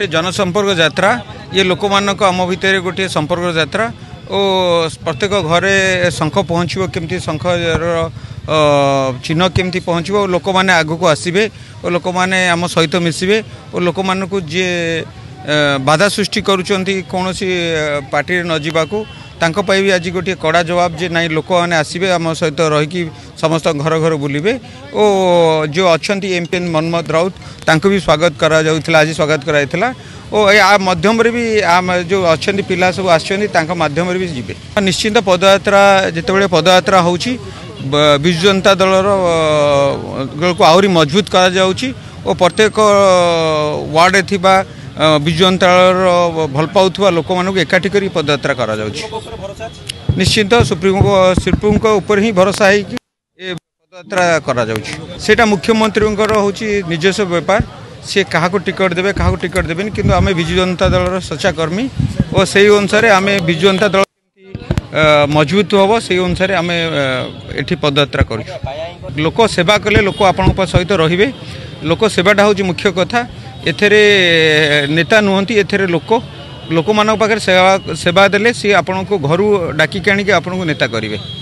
गोटे जनसंपर्क यात्रा ये लोक मानक आम भितर गोटे संपर्क यात्रा और प्रत्येक घरे शंख पहुँचो केमती शंखर चिन्ह केमती पहुँचो और लोक मैंने आगक आसवे और लोक मैंने आम सहित मिसवे और लोक मानक जी बाधा सृष्टि करुँच कौन पार्टी न जावाकू तांको पाई भी आज गोटे कड़ा जवाब जे ना लोक मैंने आसबे आम सहित रहीकि समस्त घर घर बुलबे और जो अच्छा एमपीएन मनमोहन राउत तांको भी स्वागत करा जाउथला आज स्वागत कराइला और या मध्यम भी आम जो अच्छा पिला सब आसछन माध्यम भी जीवे निश्चिंत पदयात्रा जिते पदयात्रा होउची बिजू जनता दल को आहरी मजबूत करा जाउची और प्रत्येक वार्ड रे थिबा बिजू जनता दल भल पाउथवा लोक मानक एकाठी करी पदयात्रा करा जाउची निश्चिंत सुप्रीम कोर्ट ऊपर ही भरोसा है कि ए पदयात्रा करा जाउची सेटा मुख्यमंत्री होउची निजस्व व्यापार से कहा को टिकट देबे कहा को टिकट देबेन किंतु आमे बिजू जनता दल सच्चा कर्मी और से अनुसार आमे बिजू जनता दल मजबूत होबो से अनुसार आमे एठी पदयात्रा करू लोक सेवा कले लोक आपनक सहित रहिबे लोक सेवाटा होउची मुख्य कथा एथेरे नेता नुहंती एथेरे लोक लोक मानक पाखरे सेवा देले सी आपनक घरू डाकी काणी के आपनक नेता करिवे।